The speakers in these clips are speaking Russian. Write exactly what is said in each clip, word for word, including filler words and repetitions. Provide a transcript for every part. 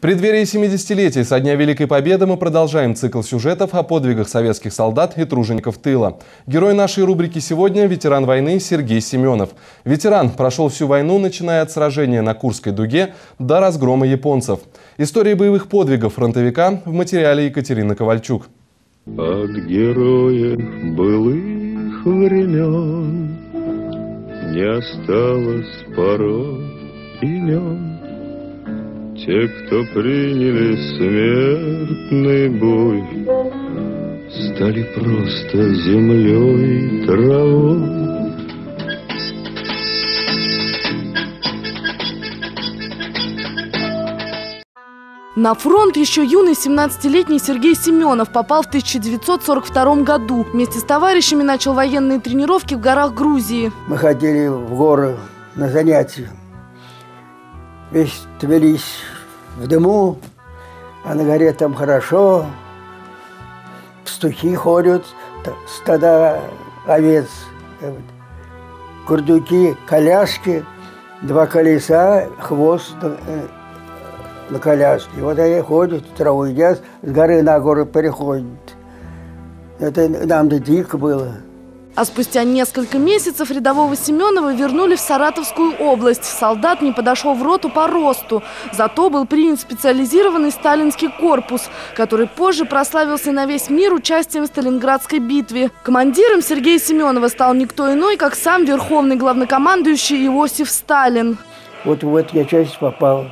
В преддверии семидесятилетия со дня Великой Победы мы продолжаем цикл сюжетов о подвигах советских солдат и тружеников тыла. Герой нашей рубрики сегодня – ветеран войны Сергей Семенов. Ветеран прошел всю войну, начиная от сражения на Курской дуге до разгрома японцев. История боевых подвигов фронтовика в материале Екатерины Ковальчук. От героев былых времен не осталось порой имен. Те, кто приняли смертный бой, стали просто землей, травой. На фронт еще юный семнадцатилетний Сергей Семенов попал в тысяча девятьсот сорок втором году. Вместе с товарищами начал военные тренировки в горах Грузии. Мы ходили в горы на занятия. Весь Тбились в дыму, а на горе там хорошо. Пастухи ходят, стада овец, курдюки, коляски, два колеса, хвост на коляске. Вот они ходят, траву едят, с горы на гору переходят. Это нам-то дико было. А спустя несколько месяцев рядового Семенова вернули в Саратовскую область. Солдат не подошел в роту по росту. Зато был принят специализированный сталинский корпус, который позже прославился на весь мир участием в Сталинградской битве. Командиром Сергея Семенова стал никто иной, как сам верховный главнокомандующий Иосиф Сталин. Вот в эту я часть попал.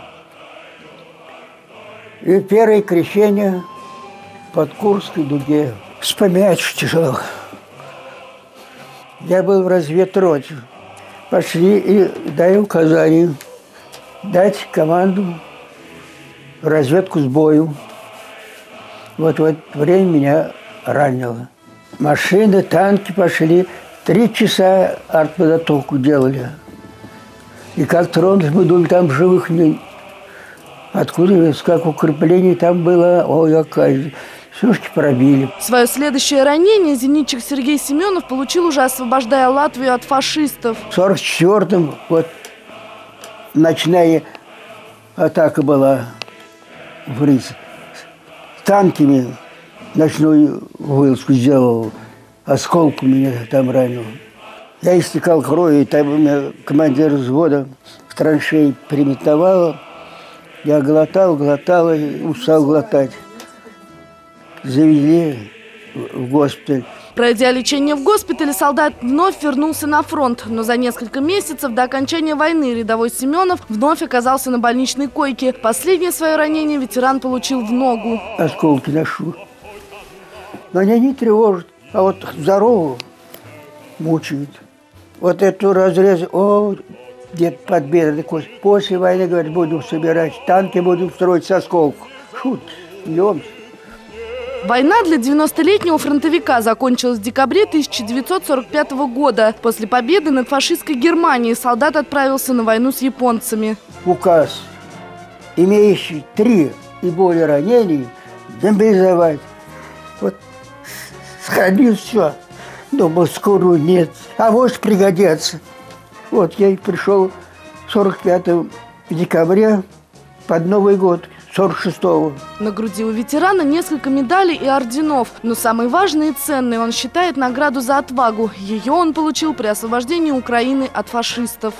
И первое крещение под Курской дуге. Вспоминать тяжело. Я был в разведроте. Пошли и дали указание дать команду разведку с бою. Вот в это время меня ранило. Машины, танки пошли. Три часа артподготовку делали. И как тронулись, мы думали, там живых не... Откуда, как укрепление там было, ой, какая... Сюшки пробили. Свое следующее ранение зенитчик Сергей Семенов получил, уже освобождая Латвию от фашистов. В сорок четвёртом вот ночная атака была в Рис. Танками ночную вылазку сделал, осколку меня там ранил. Я истекал кровью, там у меня командир взвода в траншеи приметовал. Я глотал, глотал и устал глотать. Завели в госпиталь. Пройдя лечение в госпитале, солдат вновь вернулся на фронт. Но за несколько месяцев до окончания войны рядовой Семенов вновь оказался на больничной койке. Последнее свое ранение ветеран получил в ногу. Осколки ношу. Но они не тревожат, а вот здорового мучают. Вот эту разрез, о, где-то подбедренная кость. После войны, говорят, будем собирать танки, будем строить с осколков. Шут, льемся. Война для девяностолетнего фронтовика закончилась в декабре тысяча девятьсот сорок пятого года. После победы над фашистской Германией солдат отправился на войну с японцами. Указ, имеющий три и более ранений, демобилизовать. Вот сходил все, думал, скоро нет, а может пригодятся. Вот я и пришел сорок пятого декабря под Новый год. сорок шестого. На груди у ветерана несколько медалей и орденов. Но самый важный и ценный он считает награду за отвагу. Ее он получил при освобождении Украины от фашистов.